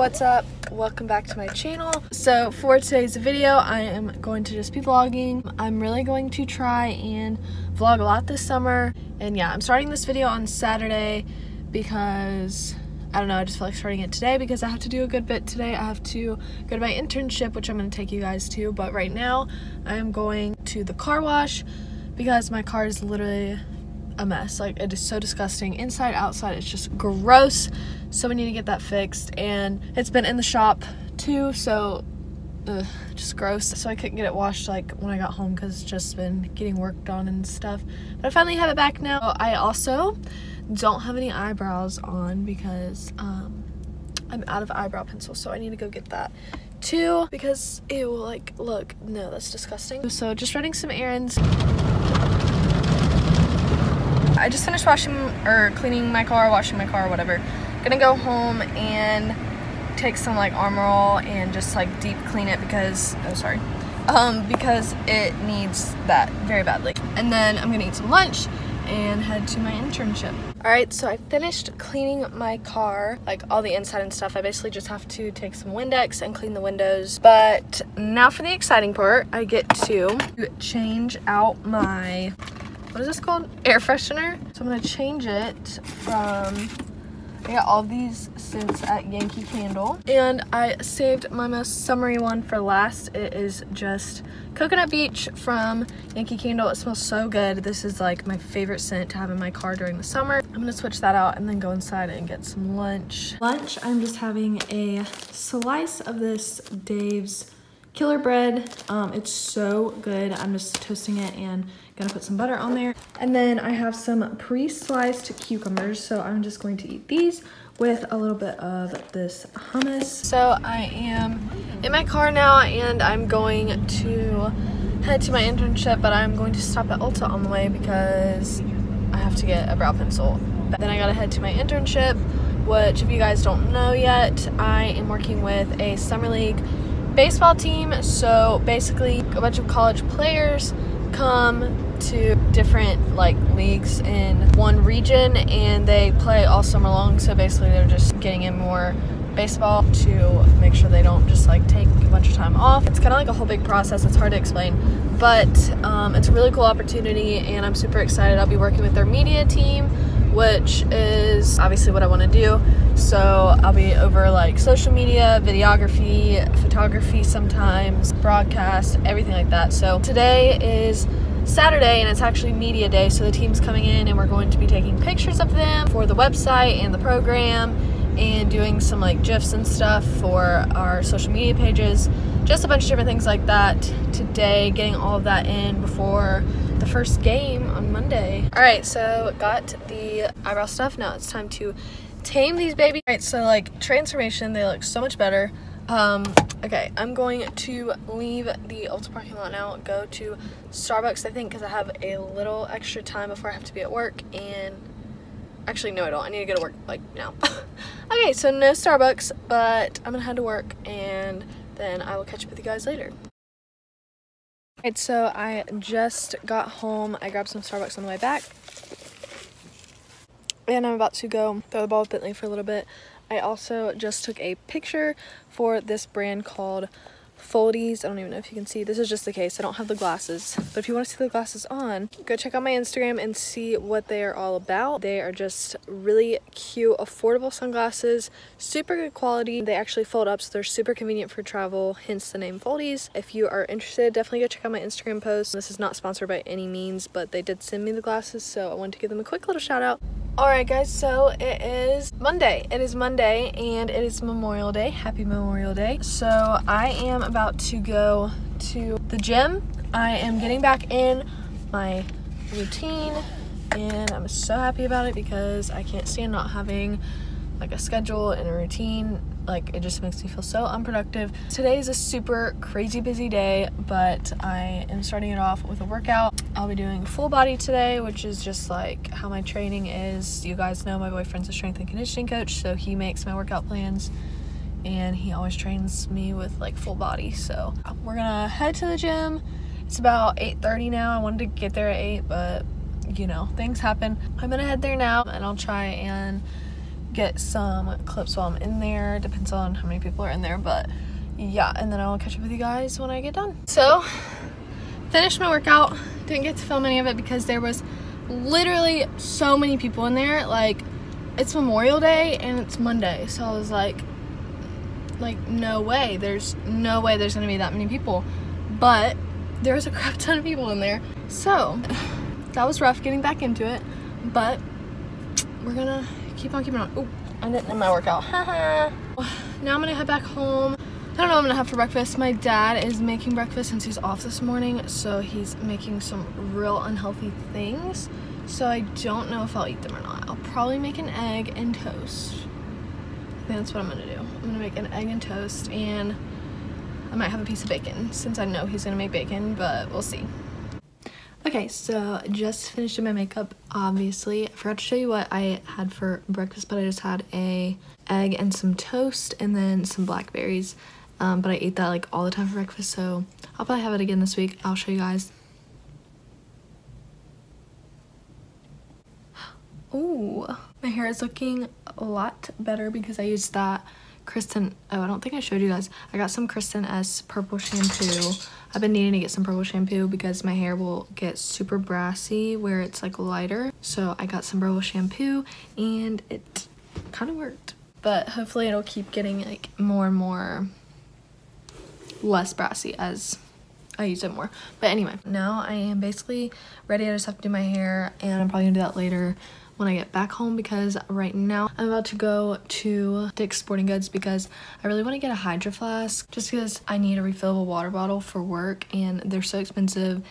What's up? Welcome back to my channel. So for today's video, I am going to just be vlogging. I'm really going to try and vlog a lot this summer. And yeah, I'm starting this video on Saturday because I don't know, I just feel like starting it today because I have to do a good bit today. I have to go to my internship, which I'm going to take you guys to, but right now I am going to the car wash because my car is literally a mess. Like, it is so disgusting inside, outside. It's just gross, so we need to get that fixed, and it's been in the shop too, so just gross. So I couldn't get it washed like when I got home because it's just been getting worked on and stuff, but I finally have it back now. I also don't have any eyebrows on because I'm out of eyebrow pencil, so I need to go get that too because ew, like, look, no, that's disgusting. So just running some errands. I just finished washing or cleaning my car, washing my car, whatever. Gonna go home and take some like Armor All and just like deep clean it because, oh sorry, because it needs that very badly. And then I'm gonna eat some lunch and head to my internship. All right, so I finished cleaning my car, like all the inside and stuff. I basically just have to take some Windex and clean the windows. But now for the exciting part, I get to change out my, what is this called? Air freshener. So I'm gonna change it from, I got all these scents at Yankee Candle. And I saved my most summery one for last. It is just Coconut Beach from Yankee Candle. It smells so good. This is like my favorite scent to have in my car during the summer. I'm gonna switch that out and then go inside and get some lunch. Lunch, I'm just having a slice of this Dave's Killer Bread. It's so good. I'm just toasting it and gonna put some butter on there. And then I have some pre-sliced cucumbers, so I'm just going to eat these with a little bit of this hummus. So I am in my car now and I'm going to head to my internship, but I'm going to stop at Ulta on the way because I have to get a brow pencil. But then I gotta head to my internship, which if you guys don't know yet, I am working with a summer league baseball team. So basically a bunch of college players come to different like leagues in one region and they play all summer long, so basically they're just getting in more baseball to make sure they don't just like take a bunch of time off. It's kind of like a whole big process, it's hard to explain, but it's a really cool opportunity and I'm super excited. I'll be working with their media team, which is obviously what I want to do. So I'll be over like social media, videography, photography sometimes, broadcast, everything like that. So today is Saturday and it's actually media day. So the team's coming in and we're going to be taking pictures of them for the website and the program and doing some like GIFs and stuff for our social media pages. Just a bunch of different things like that today, getting all of that in before the first game on Monday. All right, so got the eyebrow stuff. Now it's time to tame these babies. All right, so like transformation, they look so much better. Okay, I'm going to leave the Ulta parking lot now, go to Starbucks, I think, because I have a little extra time before I have to be at work. And actually, no, I don't. I need to go to work like now. Okay, so no Starbucks, but I'm gonna head to work and then I will catch up with you guys later. Alright, so I just got home. I grabbed some Starbucks on the way back. And I'm about to go throw the ball with Bentley for a little bit. I also just took a picture for this brand called Foldies. I don't even know if you can see. This is just the case. I don't have the glasses. But if you want to see the glasses on, go check out my Instagram and see what they are all about. They are just really cute, affordable sunglasses. Super good quality. They actually fold up, so they're super convenient for travel, hence the name Foldies. If you are interested, definitely go check out my Instagram post. This is not sponsored by any means, but they did send me the glasses, so I wanted to give them a quick little shout out. Alright guys, so it is Monday. It is Monday and it is Memorial Day. Happy Memorial Day. So I am about to go to the gym. I am getting back in my routine and I'm so happy about it because I can't stand not having like a schedule and a routine. Like, it just makes me feel so unproductive. Today is a super crazy busy day, but I am starting it off with a workout. I'll be doing full body today, which is just like how my training is. You guys know my boyfriend's a strength and conditioning coach, so he makes my workout plans and he always trains me with like full body. So we're gonna head to the gym. It's about 8:30 now. I wanted to get there at 8, but you know, things happen. I'm gonna head there now and I'll try and get some clips while I'm in there. Depends on how many people are in there, but yeah. And then I'll catch up with you guys when I get done. So finished my workout. Didn't get to film any of it because there was literally so many people in there. Like, it's Memorial Day and it's Monday, so I was like no way, there's no way there's gonna be that many people, but there was a crap ton of people in there, so that was rough getting back into it, but we're gonna keep on keeping on. Oh, I didn't end my workout. Now I'm gonna head back home. I don't know what I'm gonna have for breakfast. My dad is making breakfast since he's off this morning, so he's making some real unhealthy things, so I don't know if I'll eat them or not. I'll probably make an egg and toast. That's what I'm gonna do. I'm gonna make an egg and toast, and I might have a piece of bacon since I know he's gonna make bacon, but we'll see. Okay, so just finished my makeup, obviously. I forgot to show you what I had for breakfast, but I just had an egg and some toast and then some blackberries. But I ate that like all the time for breakfast, so I'll probably have it again this week. I'll show you guys. Ooh, my hair is looking a lot better because I used that Kristen, oh, I don't think I showed you guys. I got some Kristen S purple shampoo. I've been needing to get some purple shampoo because my hair will get super brassy where it's like lighter. So I got some purple shampoo and it kind of worked. But hopefully it'll keep getting like more and more less brassy as I use it more. But anyway, now I am basically ready. I just have to do my hair and I'm probably gonna do that later when I get back home, because right now I'm about to go to Dick's Sporting Goods because I really want to get a Hydro Flask just because I need a refillable water bottle for work and they're so expensive,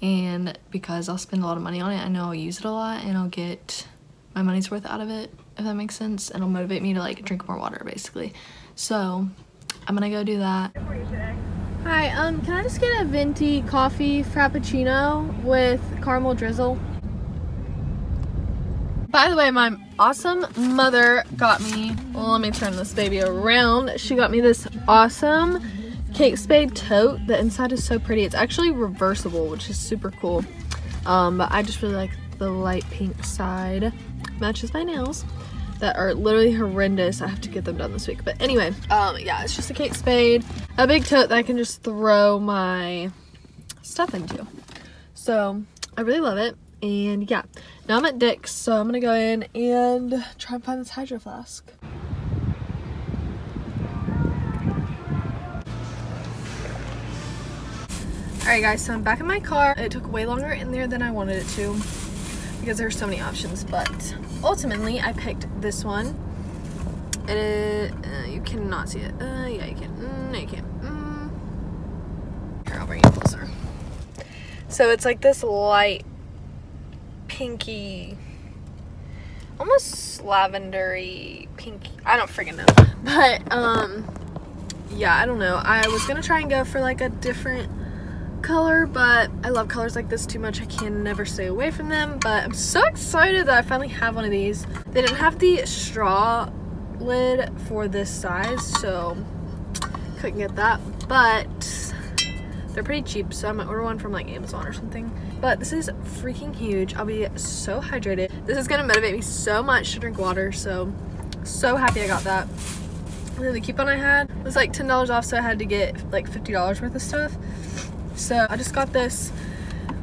and because I'll spend a lot of money on it, I know I'll use it a lot and I'll get my money's worth out of it, if that makes sense. It'll motivate me to like drink more water basically. So I'm gonna go do that. Hi, can I just get a venti coffee frappuccino with caramel drizzle? By the way, my awesome mother got me, well, let me turn this baby around. She got me this awesome Kate Spade tote. The inside is so pretty. It's actually reversible, which is super cool. But I just really like the light pink side. Matches my nails that are literally horrendous. I have to get them done this week. But anyway, yeah, it's just a Kate Spade, a big tote that I can just throw my stuff into. So I really love it. And yeah, now I'm at Dick's, so I'm gonna go in and try and find this Hydro Flask. Alright guys, so I'm back in my car. It took way longer in there than I wanted it to because there were so many options, but ultimately I picked this one. It is, you cannot see it. Yeah, you can. No, you can't. Here, I'll bring it closer. So it's like this light pinky, almost lavendery pinky, I don't freaking know, but yeah, I don't know. I was gonna try and go for like a different color, but I love colors like this too much. I can never stay away from them, but I'm so excited that I finally have one of these. They didn't have the straw lid for this size, so couldn't get that, but they're pretty cheap, so I might order one from like Amazon or something. But this is freaking huge. I'll be so hydrated. This is gonna motivate me so much to drink water, so happy I got that. And then the coupon I had was like $10 off, so I had to get like $50 worth of stuff. So I just got this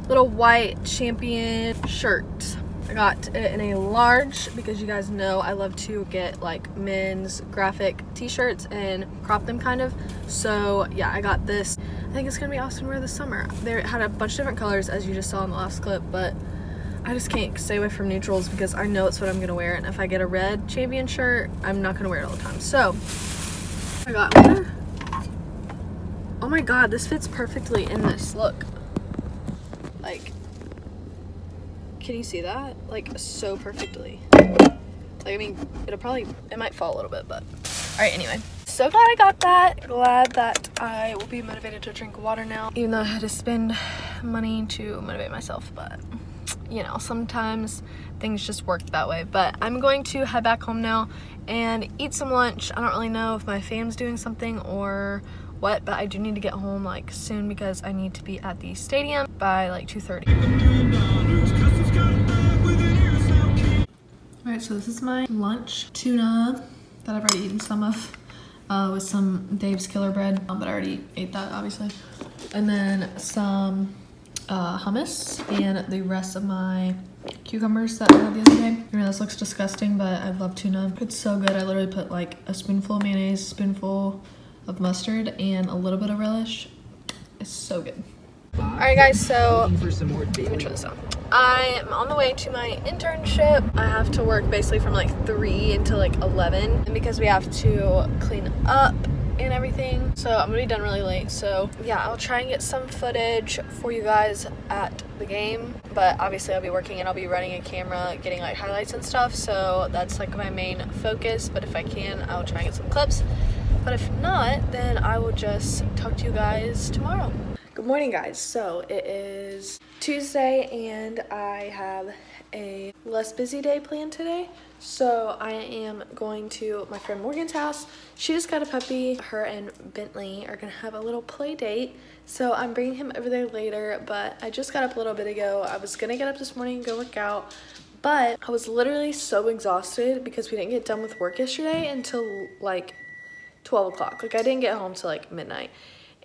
little white Champion shirt. I got it in a large because you guys know I love to get like men's graphic t-shirts and crop them kind of. So yeah, I got this. I think it's gonna be awesome to wear this summer. They had a bunch of different colors as you just saw in the last clip, but I just can't stay away from neutrals because I know it's what I'm gonna wear, and if I get a red Champion shirt, I'm not gonna wear it all the time. So I got one. Oh my god, this fits perfectly in this look. Like, can you see that? Like, so perfectly. Like, I mean, it'll probably, it might fall a little bit, but all right, anyway. So glad I got that. Glad that I will be motivated to drink water now, even though I had to spend money to motivate myself, but you know, sometimes things just work that way. But I'm going to head back home now and eat some lunch. I don't really know if my fam's doing something or what, but I do need to get home like soon because I need to be at the stadium by like 2:30. All right, so this is my lunch tuna that I've already eaten some of with some Dave's Killer Bread, but I already ate that obviously. And then some hummus and the rest of my cucumbers that I had the other day. I know this looks disgusting, but I love tuna. It's so good. I literally put like a spoonful of mayonnaise, a spoonful of mustard, and a little bit of relish. It's so good. Alright guys, so let me try this out. I am on the way to my internship. I have to work basically from like 3 until like 11, and because we have to clean up and everything, so I'm gonna be done really late. So yeah, I'll try and get some footage for you guys at the game, but obviously I'll be working and I'll be running a camera, getting like highlights and stuff, so that's like my main focus. But if I can, I'll try and get some clips, but if not, then I will just talk to you guys tomorrow. Good morning guys, so it is Tuesday and I have a less busy day planned today. So I am going to my friend Morgan's house. She just got a puppy. Her and Bentley are gonna have a little play date. So I'm bringing him over there later, but I just got up a little bit ago. I was gonna get up this morning and go work out, but I was literally so exhausted because we didn't get done with work yesterday until like 12 o'clock. Like I didn't get home till like midnight.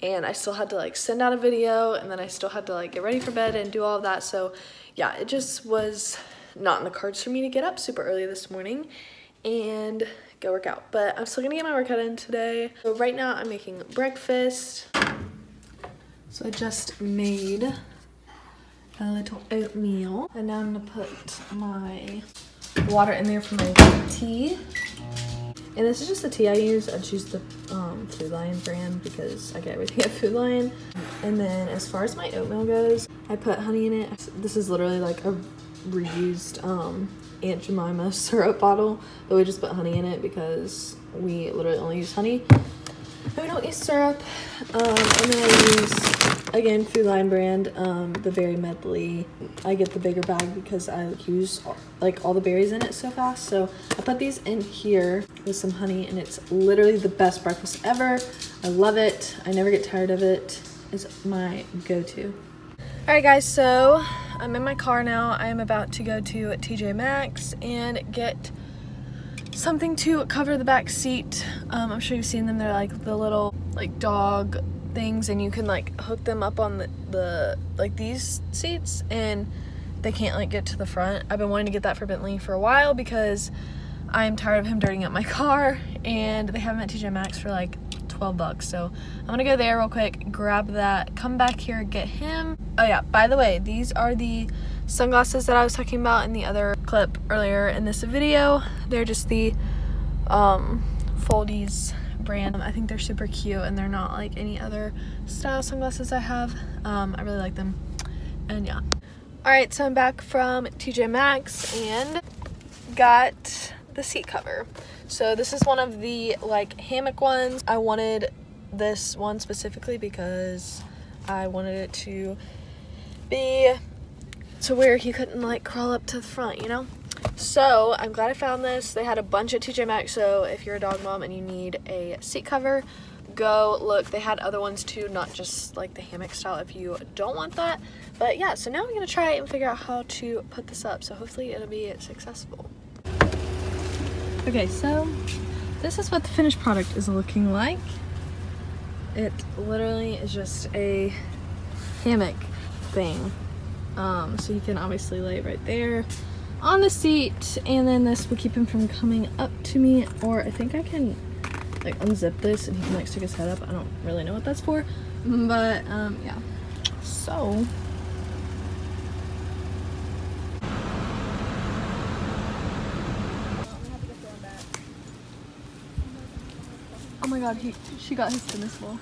And I still had to like send out a video, and then I still had to like get ready for bed and do all of that. So yeah, it just was not in the cards for me to get up super early this morning and go work out, but I'm still gonna get my workout in today. So right now I'm making breakfast. So I just made a little oatmeal, and now I'm gonna put my water in there for my tea. And this is just the tea I use. I choose the Food Lion brand because I get everything at Food Lion. And then as far as my oatmeal goes, I put honey in it. This is literally like a reused Aunt Jemima syrup bottle, but we just put honey in it because we literally only use honey. We don't use syrup. And then I use, again, Food Lion brand, the Berry Medley. I get the bigger bag because I use like all the berries in it so fast. So I put these in here with some honey, and it's literally the best breakfast ever. I love it. I never get tired of it. It's my go-to. All right guys, so I'm in my car now. I am about to go to TJ Maxx and get something to cover the back seat. I'm sure you've seen them. They're like the little like dog things, and you can like hook them up on the like these seats, and they can't like get to the front. I've been wanting to get that for Bentley for a while because I'm tired of him dirtying up my car, and they have them at TJ Maxx for like 12 bucks. So I'm gonna go there real quick, grab that, come back here, get him. Oh yeah, by the way, these are the sunglasses that I was talking about in the other clip earlier in this video. They're just the Foldies brand. I think they're super cute, and they're not like any other style sunglasses I have. I really like them, and yeah. All right, so I'm back from TJ Maxx and got the seat cover. So this is one of the like hammock ones. I wanted this one specifically because I wanted it to be to where he couldn't like crawl up to the front, you know? So I'm glad I found this. They had a bunch at TJ Maxx, so if you're a dog mom and you need a seat cover, go look. They had other ones too, not just like the hammock style if you don't want that. But yeah, so now I'm gonna try and figure out how to put this up, so hopefully it'll be successful. Okay, so this is what the finished product is looking like. It literally is just a hammock thing. So you can obviously lay right there on the seat, and then this will keep him from coming up to me, or I think I can like unzip this and he can like stick his head up. I don't really know what that's for, but yeah. So oh my god, she got his tennis ball.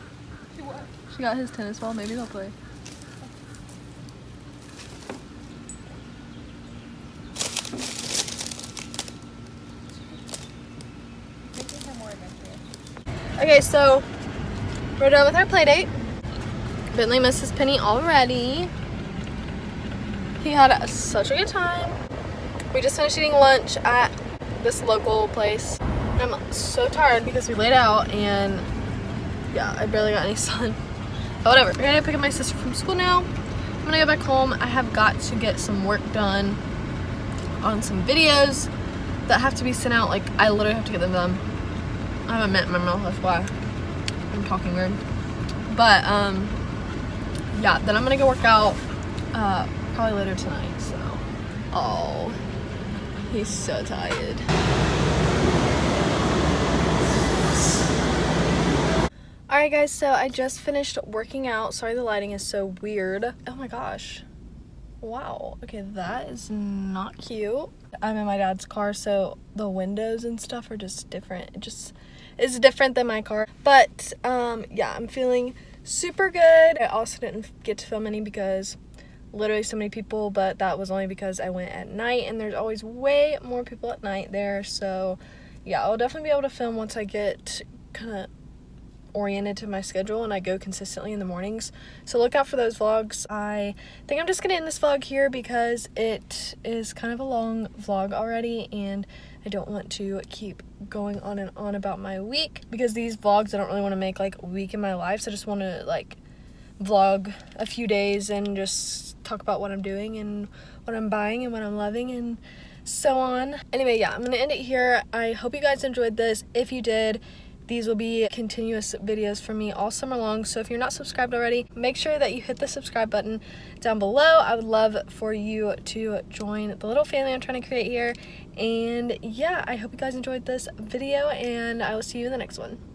She what? She got his tennis ball. Maybe they'll play. Okay, so we're done with our play date. Bentley misses Penny already. He had such a good time. We just finished eating lunch at this local place. I'm so tired because we laid out, and yeah, I barely got any sun. But whatever, I'm gonna pick up my sister from school now. I'm gonna go back home. I have got to get some work done on some videos that have to be sent out, like I literally have to get them done. I haven't met my mouth, that's why I'm talking weird. But yeah, then I'm gonna go work out probably later tonight. So oh, he's so tired. Alright guys, so I just finished working out. Sorry the lighting is so weird. Oh my gosh. Wow. Okay, that is not cute. I'm in my dad's car, so the windows and stuff are just different. It just is different than my car. But yeah, I'm feeling super good. I also didn't get to film any because literally so many people, but that was only because I went at night and there's always way more people at night there. So yeah, I'll definitely be able to film once I get kind of oriented to my schedule and I go consistently in the mornings, so look out for those vlogs. I think I'm just gonna end this vlog here because it is kind of a long vlog already and I don't want to keep going on and on about my week, because these vlogs I don't really want to make like a week in my life, so I just want to like vlog a few days and just talk about what I'm doing and what I'm buying and what I'm loving and so on. Anyway, yeah, I'm gonna end it here. I hope you guys enjoyed this. If you did, these will be continuous videos for me all summer long, so if you're not subscribed already, make sure that you hit the subscribe button down below. I would love for you to join the little family I'm trying to create here. And yeah, I hope you guys enjoyed this video, and I will see you in the next one.